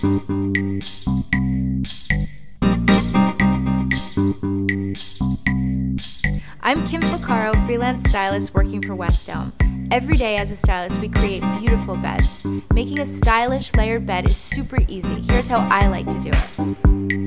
I'm Kim Ficaro, freelance stylist working for West Elm. Every day as a stylist, we create beautiful beds. Making a stylish layered bed is super easy. Here's how I like to do it.